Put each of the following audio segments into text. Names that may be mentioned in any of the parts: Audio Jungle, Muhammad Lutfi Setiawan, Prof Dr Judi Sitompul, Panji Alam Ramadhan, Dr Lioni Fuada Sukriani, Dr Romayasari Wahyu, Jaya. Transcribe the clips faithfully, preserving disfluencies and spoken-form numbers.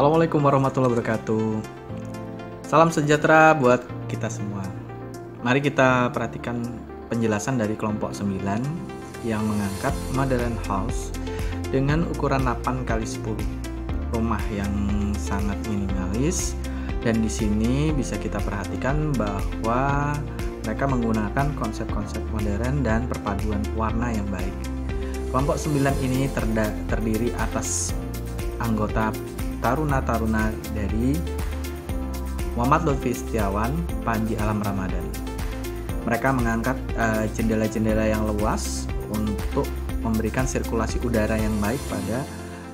Assalamualaikum warahmatullahi wabarakatuh. Salam sejahtera buat kita semua. Mari kita perhatikan penjelasan dari kelompok sembilan yang mengangkat modern house dengan ukuran delapan kali sepuluh. Rumah yang sangat minimalis, dan di sini bisa kita perhatikan bahwa mereka menggunakan konsep-konsep modern dan perpaduan warna yang baik. Kelompok sembilan ini terdiri atas anggota taruna-taruna dari Muhammad Lutfi Setiawan, Panji Alam Ramadhan. Mereka mengangkat jendela-jendela uh, yang luas untuk memberikan sirkulasi udara yang baik pada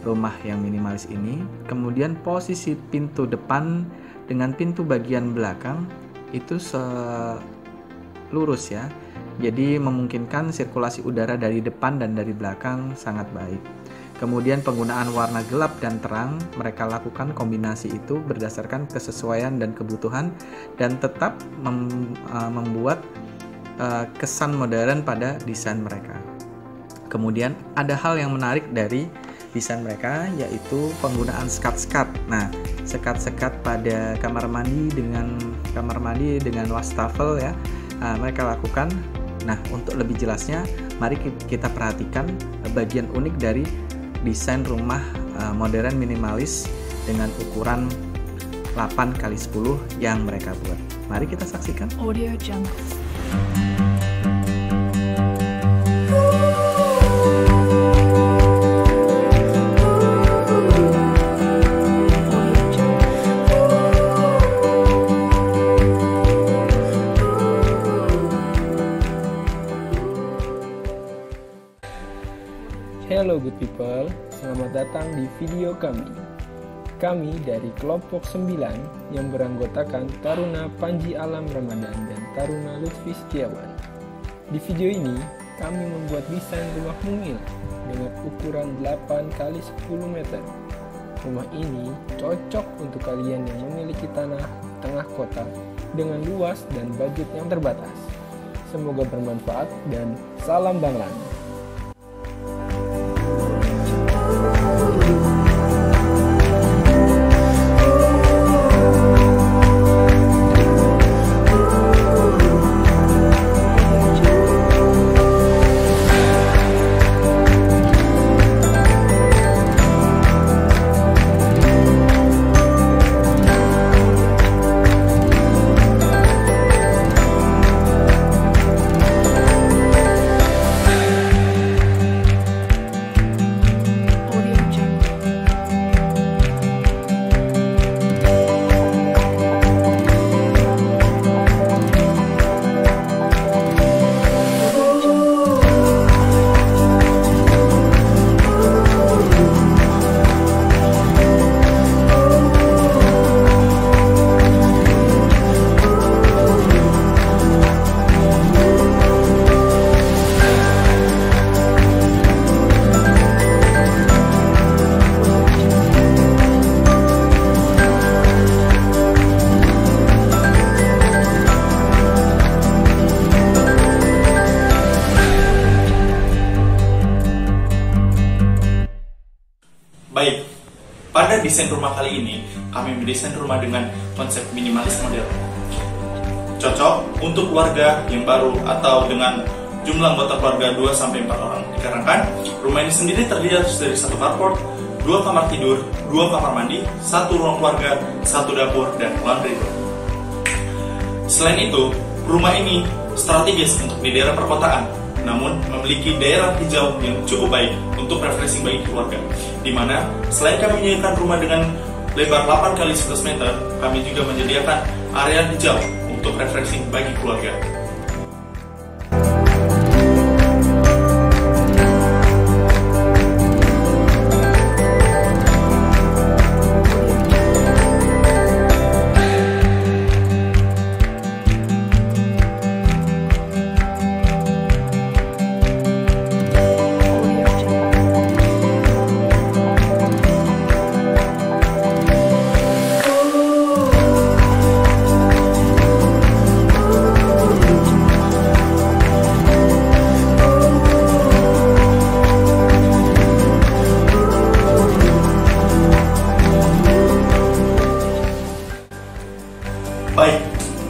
rumah yang minimalis ini. Kemudian posisi pintu depan dengan pintu bagian belakang itu selurus ya, jadi memungkinkan sirkulasi udara dari depan dan dari belakang sangat baik. Kemudian penggunaan warna gelap dan terang, mereka lakukan kombinasi itu berdasarkan kesesuaian dan kebutuhan, dan tetap mem, uh, membuat uh, kesan modern pada desain mereka. Kemudian ada hal yang menarik dari desain mereka, yaitu penggunaan sekat-sekat. Nah, sekat-sekat pada kamar mandi dengan kamar mandi dengan wastafel ya, uh, mereka lakukan. Nah, untuk lebih jelasnya, mari kita perhatikan bagian unik dari desain rumah modern minimalis dengan ukuran delapan kali sepuluh yang mereka buat. Mari kita saksikan. Audio Jungle. Hello good people, selamat datang di video kami. Kami dari kelompok sembilan yang beranggotakan Taruna Panji Alam Ramadhan dan Taruna Lutfi Setiawan. Di video ini, kami membuat desain rumah mungil dengan ukuran delapan kali sepuluh meter. Rumah ini cocok untuk kalian yang memiliki tanah tengah kota dengan luas dan budget yang terbatas. Semoga bermanfaat dan salam Banglan. Baik, pada desain rumah kali ini, kami mendesain rumah dengan konsep minimalis modern. Cocok untuk keluarga yang baru atau dengan jumlah anggota keluarga dua sampai empat orang. Dikarenakan, rumah ini sendiri terdiri dari satu carport, dua kamar tidur, dua kamar mandi, satu ruang keluarga, satu dapur, dan laundry room. Selain itu, rumah ini strategis untuk di daerah perkotaan, namun memiliki daerah hijau yang cukup baik untuk refreshing bagi keluarga. Dimana selain kami menyediakan rumah dengan lebar delapan kali sebelas meter, kami juga menyediakan area hijau untuk refreshing bagi keluarga.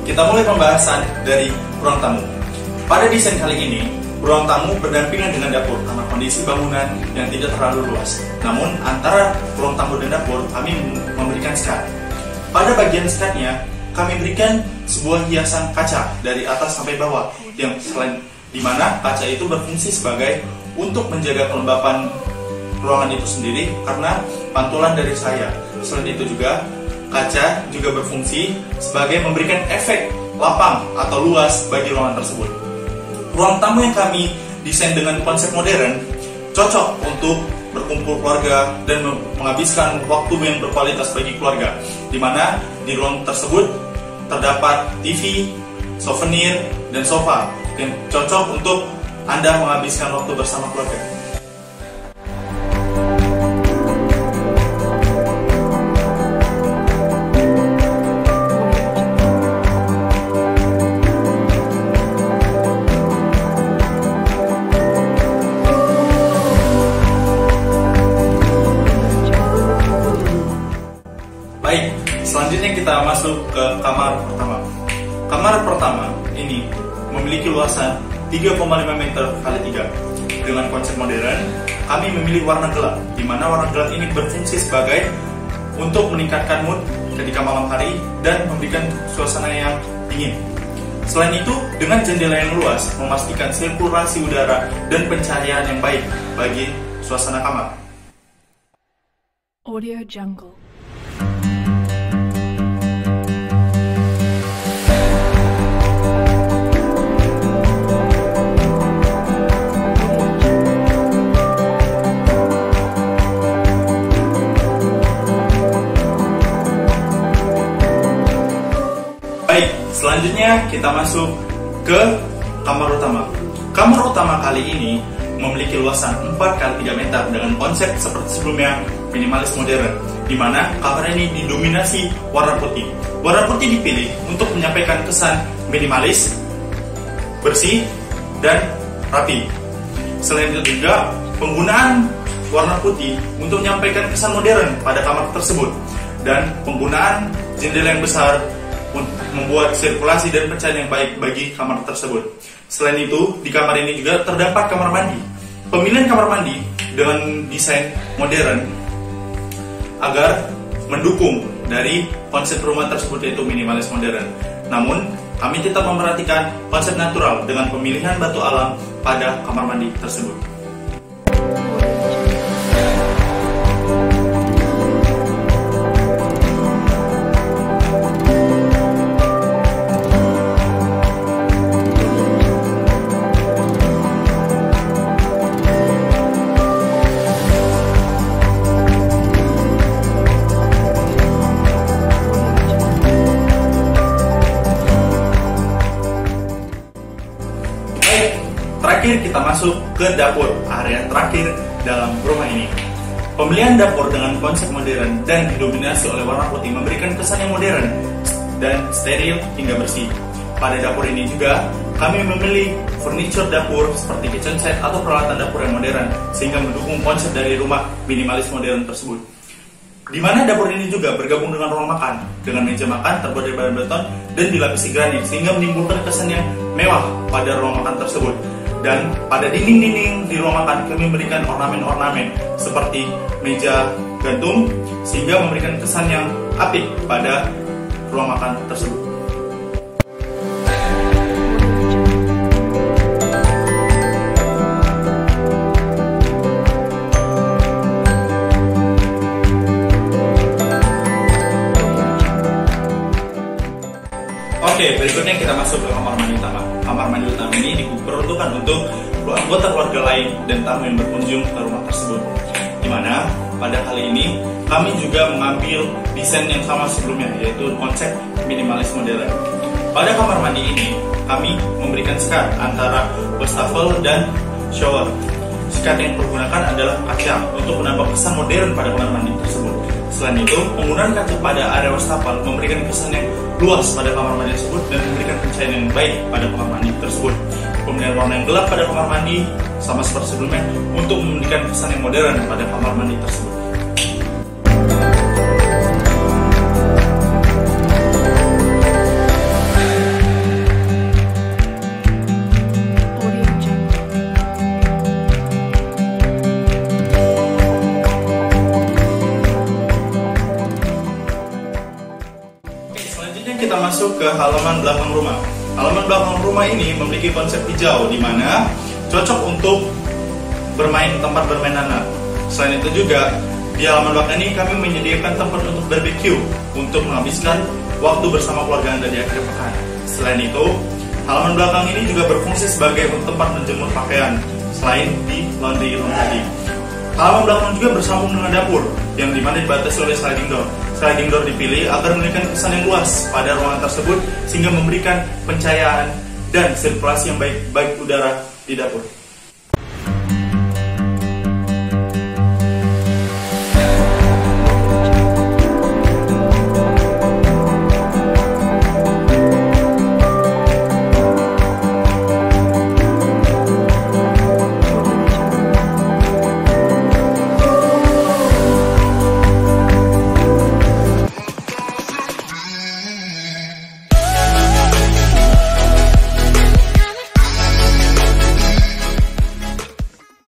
Kita mulai pembahasan dari ruang tamu. Pada desain kali ini, ruang tamu berdampingan dengan dapur karena kondisi bangunan yang tidak terlalu luas. Namun, antara ruang tamu dan dapur, kami memberikan sekat. Pada bagian sekatnya, kami berikan sebuah hiasan kaca dari atas sampai bawah, yang selain dimana kaca itu berfungsi sebagai untuk menjaga kelembapan ruangan itu sendiri karena pantulan dari saya. Selain itu juga, kaca juga berfungsi sebagai memberikan efek lapang atau luas bagi ruangan tersebut. Ruang tamu yang kami desain dengan konsep modern cocok untuk berkumpul keluarga dan menghabiskan waktu yang berkualitas bagi keluarga, di mana di ruang tersebut terdapat T V, souvenir, dan sofa yang cocok untuk Anda menghabiskan waktu bersama keluarga. Baik, selanjutnya kita masuk ke kamar pertama. Kamar pertama ini memiliki luasan tiga koma lima meter kali tiga. Dengan konsep modern, kami memilih warna gelap, di mana warna gelap ini berfungsi sebagai untuk meningkatkan mood ketika malam hari dan memberikan suasana yang dingin. Selain itu, dengan jendela yang luas memastikan sirkulasi udara dan pencahayaan yang baik bagi suasana kamar. Audio Jungle. Selanjutnya kita masuk ke kamar utama. Kamar utama kali ini memiliki luasan empat kali tiga meter dengan konsep seperti sebelumnya, minimalis modern, di mana kamar ini didominasi warna putih. Warna putih dipilih untuk menyampaikan kesan minimalis, bersih, dan rapi. Selain itu juga penggunaan warna putih untuk menyampaikan kesan modern pada kamar tersebut, dan penggunaan jendela yang besar membuat sirkulasi dan pencahayaan yang baik bagi kamar tersebut. Selain itu, di kamar ini juga terdapat kamar mandi. Pemilihan kamar mandi dengan desain modern agar mendukung dari konsep rumah tersebut, yaitu minimalis modern. Namun, kami tetap memperhatikan konsep natural dengan pemilihan batu alam pada kamar mandi tersebut. Kita masuk ke dapur, area terakhir dalam rumah ini. Pemilihan dapur dengan konsep modern dan didominasi oleh warna putih memberikan kesan yang modern dan steril hingga bersih. Pada dapur ini juga kami memilih furniture dapur seperti kitchen set atau peralatan dapur yang modern sehingga mendukung konsep dari rumah minimalis modern tersebut. Di mana dapur ini juga bergabung dengan ruang makan dengan meja makan terbuat dari bahan beton dan dilapisi granit sehingga menimbulkan kesan yang mewah pada ruang makan tersebut. Dan pada dinding-dinding di ruang makan kami memberikan ornamen-ornamen seperti meja gantung sehingga memberikan kesan yang apik pada ruang makan tersebut. Oke, berikutnya kita masuk ke kamar mandi utama. Kamar mandi utama ini diperuntukkan untuk anggota keluarga lain dan tamu yang berkunjung ke rumah tersebut. Di mana pada kali ini kami juga mengambil desain yang sama sebelumnya, yaitu konsep minimalis modern. Pada kamar mandi ini kami memberikan sekat antara wastafel dan shower. Sekat yang dipergunakan adalah kaca untuk menambah kesan modern pada kamar mandi tersebut. Selain itu, penggunaan kaca pada area wastafel memberikan kesan yang luas pada kamar mandi tersebut dan memberikan pencahayaan yang baik pada kamar mandi tersebut. Pemilihan warna yang gelap pada kamar mandi sama seperti sebelumnya untuk memberikan kesan yang modern pada kamar mandi tersebut. Selanjutnya kita masuk ke halaman belakang rumah. Halaman belakang rumah ini memiliki konsep hijau, di mana cocok untuk bermain tempat bermain anak. Selain itu juga di halaman belakang ini kami menyediakan tempat untuk barbeque untuk menghabiskan waktu bersama keluarga Anda di akhir pekan. Selain itu, halaman belakang ini juga berfungsi sebagai tempat menjemur pakaian selain di laundry room tadi. Halaman belakang juga bersambung dengan dapur yang dimana dibatasi oleh sliding door. Sliding door dipilih agar memberikan kesan yang luas pada ruangan tersebut sehingga memberikan pencahayaan dan sirkulasi yang baik baik udara di dapur.